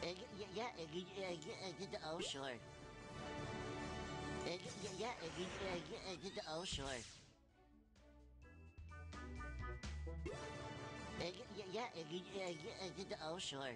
Get the offshore. Get the offshore. Get the offshore. Get the offshore.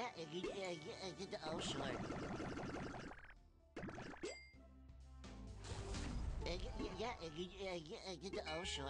get the ocean. Get the ocean.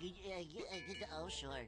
get to Oshore.